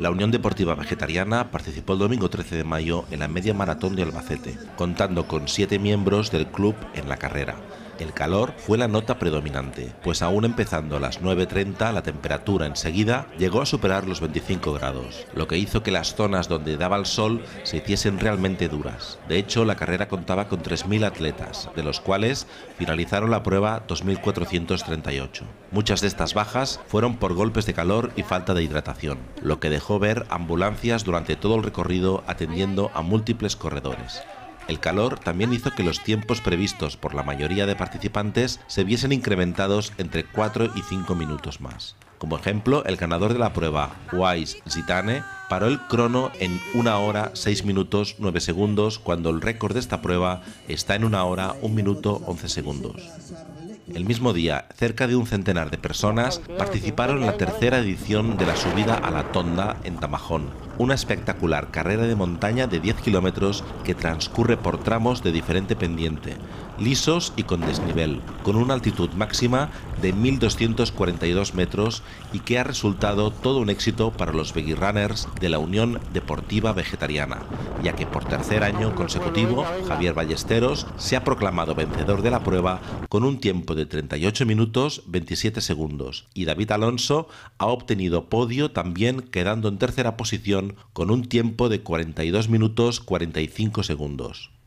La Unión Deportiva Vegetariana participó el domingo 13 de mayo en la media maratón de Albacete, contando con 7 miembros del club en la carrera. El calor fue la nota predominante, pues aún empezando a las 9:30 la temperatura enseguida llegó a superar los 25 grados, lo que hizo que las zonas donde daba el sol se hiciesen realmente duras. De hecho, la carrera contaba con 3.000 atletas, de los cuales finalizaron la prueba 2.438. Muchas de estas bajas fueron por golpes de calor y falta de hidratación, lo que dejó ver ambulancias durante todo el recorrido atendiendo a múltiples corredores. El calor también hizo que los tiempos previstos por la mayoría de participantes se viesen incrementados entre 4 y 5 minutos más. Como ejemplo, el ganador de la prueba, Ouais Zitane, paró el crono en 1 hora 6 minutos 9 segundos cuando el récord de esta prueba está en 1 hora 1 minuto 11 segundos. El mismo día, cerca de un centenar de personas participaron en la tercera edición de la Subida a La Tonda en Tamajón, una espectacular carrera de montaña de 10 kilómetros que transcurre por tramos de diferente pendiente, lisos y con desnivel, con una altitud máxima de 1.242 metros y que ha resultado todo un éxito para los Veggierunners de la Unión Deportiva Vegetariana, ya que por tercer año consecutivo Javier Ballesteros se ha proclamado vencedor de la prueba con un tiempo de 38 minutos 27 segundos y David Alonso ha obtenido podio también quedando en tercera posición con un tiempo de 42 minutos 45 segundos.